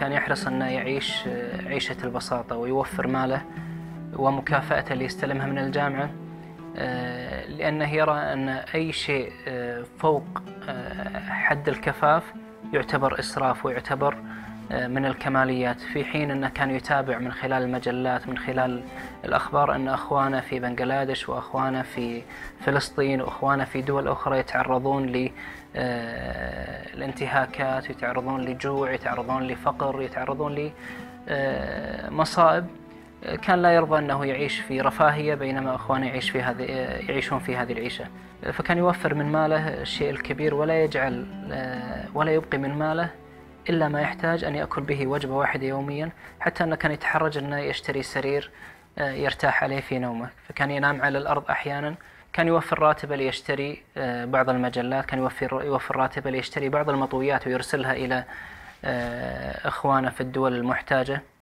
كان يحرص أنه يعيش عيشة البساطة ويوفر ماله ومكافأته اللي يستلمها من الجامعة، لأنه يرى أن أي شيء فوق حد الكفاف يعتبر إسراف ويعتبر من الكماليات، في حين أنه كان يتابع من خلال المجلات من خلال الأخبار أن أخوانه في بنغلاديش وأخوانه في فلسطين وأخوانه في دول أخرى يتعرضون للانتهاكات، يتعرضون لجوع، يتعرضون لفقر، يتعرضون لمصائب، كان لا يرضى أنه يعيش في رفاهية بينما أخوانه يعيشون في هذه العيشة. فكان يوفر من ماله الشيء الكبير ولا يبقي من ماله إلا ما يحتاج أن يأكل به وجبة واحدة يوميا، حتى أنه كان يتحرج أنه يشتري سرير يرتاح عليه في نومه، فكان ينام على الأرض أحيانا. كان يوفر راتبه ليشتري بعض المجلات، كان يوفر راتبه ليشتري بعض المطويات ويرسلها إلى إخوانه في الدول المحتاجة.